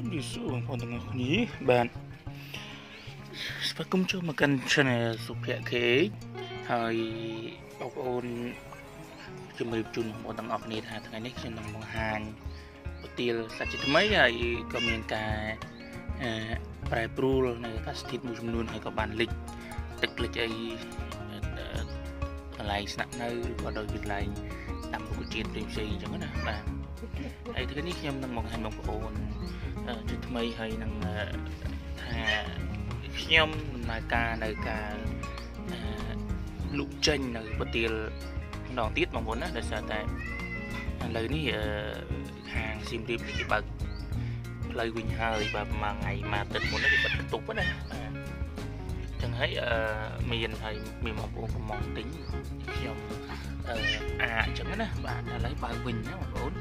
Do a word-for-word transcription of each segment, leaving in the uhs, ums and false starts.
Di suang pon tengah ni ban. Sebab kumcu makan sana supaya ke hari on cuma cun pon tengah ni dah tengah ni cun tengah hang. Betul saja temai hari komen ka perlu naya pasti musim nun hari kapan lik teklik hari lai senang nai và đôi việc lai làm một chuyện riêng gì chẳng có nào mà ai thứ này khi em đang mong hành mong ổn chứ thay hay năng thà khi em là cả là cả lũ tranh là vật tiền đòn tiết mong muốn á là sao tại lời này hàng sim riêng thì bật lời quỳnh hơi và mà ngày mà tình muốn nó bị bật tục quá này chẳng thấy miền hay miền mọc ổn còn mỏng tính dòng à chẳng nữa bạn đã lấy bài quỳnh nhá một bốn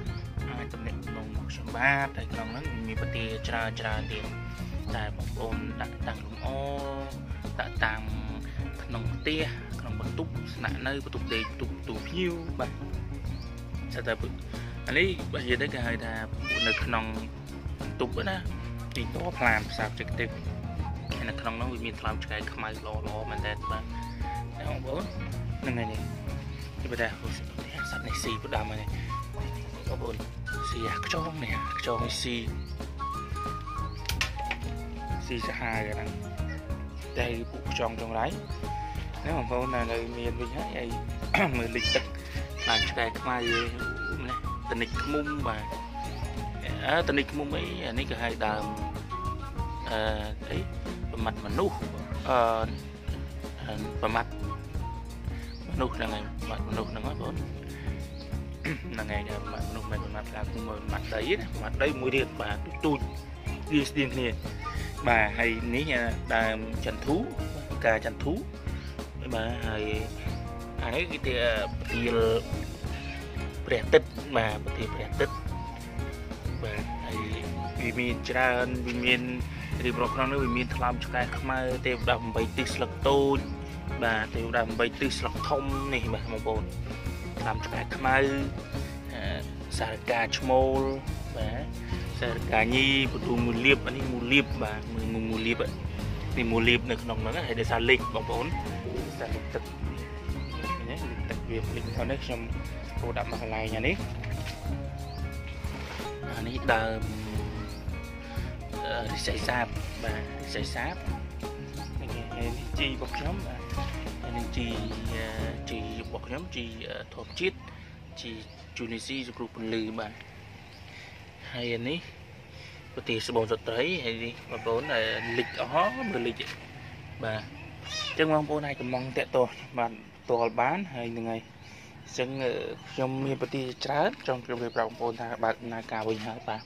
hai tầm niệm đồng một trăm ba tại lòng nó mình bật tia tra tra tiền tại một bốn đã tăng đồng ô đã tăng đồng tia đồng bật túc lại nơi bật túc để túc tủ phiêu bạn sao ta bự anh ấy bây giờ đấy cái hơi là lực nòng túc nữa đó thì tốt làm sao trực tiếp nên không nó bị miền Nam chạy khmai lò lò mình đẹp mà không bớt nên này này thì bây giờ sắp này xì bớt đam này có bớt xì à cho không này cho không xì xì sẽ hai cái này đây bụng tròn trong đấy nếu mà không là người miền mình ấy người lịch tập làm chạy khmai tình địch mông và tình địch mông ấy này cái hai đam ấy mặt mà nu và mặt nu là ngày mặt nu là ngói bốn là ngày mặt nu này mặt là mặt đấy mặt đấy mùi điện bà tôi đi tiền liền bà hay ní nhà đàn chăn thú cà chăn thú bà hay ấy cái tia bìa bẹt tết mà bìa bẹt tết bà hay vitamin tràn vitamin thì bảo rằng nếu mình làm cho cái mà tiêu đạm bảy tứ lộc tô và tiêu đạm bảy tứ lộc thông này mà một bốn làm cho cái mà sả cà chmol và sả cà nhi của tụi mù liệp anh mù liệp và mù mù liệp thì mù liệp này nó nó hay để sả lịch một bốn sả lịch tật nhé lịch tật việc lịch connection của đạm hàng ngày nhà đấy anh ấy đạm sấy sáp và sấy sáp nên chi bọc nhóm nên chi chi bọc nhóm chi thộp chít chi Tunisia group lư bạn hay anh ấy có thể sẽ bỏ giọt đấy hay gì mà vốn là lịch ó mà lịch và trong mong bố này còn mong tẹt to mà to bán hay như ngày trong trong miền bắc thì trái trong trong việc làm bố ta bạn là cả bình hả bạn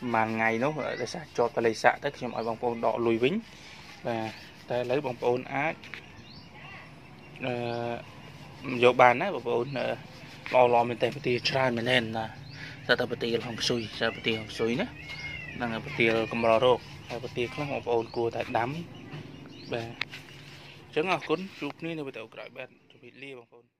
màn ngày nó để sạc cho ta lấy sạc tất cả mọi bóng bồn đỏ lùi vĩnh và ta lấy bóng bồn á dầu bàn á bóng bồn lo lo mình tay bật tia trai mình lên là ta ta bật tia hồng suy ta bật tia hồng suy nữa đang là bật tia cầm lò rô ta bật tia các bóng bồn cua tại đám và chẳng là cuốn chụp nên là bật tia gọi bạn chuẩn bị lia bóng bồn